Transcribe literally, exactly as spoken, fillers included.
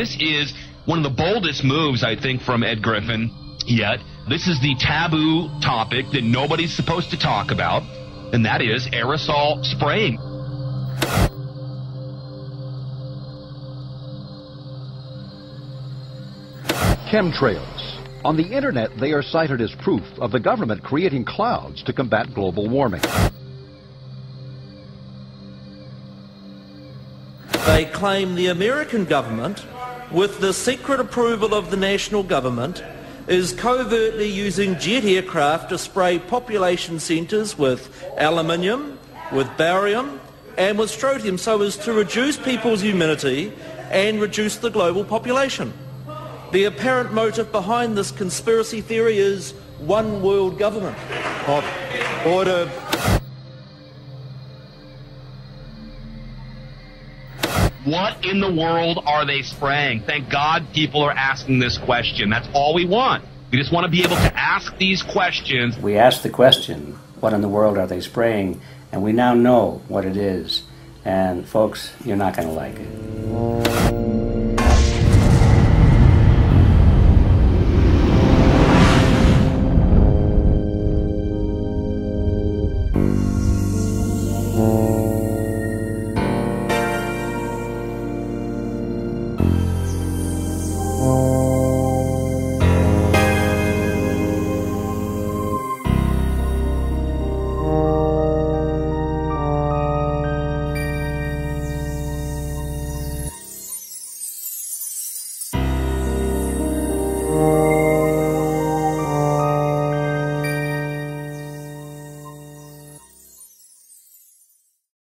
This is one of the boldest moves, I think, from Ed Griffin yet. This is the taboo topic that nobody's supposed to talk about, and that is aerosol spraying. Chemtrails. On the internet, they are cited as proof of the government creating clouds to combat global warming. They claim the American government, with the secret approval of the national government, is covertly using jet aircraft to spray population centres with aluminium, with barium and with strontium, so as to reduce people's immunity and reduce the global population. The apparent motive behind this conspiracy theory is one world government. Of order. What in the world are they spraying? Thank God people are asking this question. That's all we want. We just want to be able to ask these questions. We asked the question, what in the world are they spraying? And we now know what it is. And folks, you're not going to like it.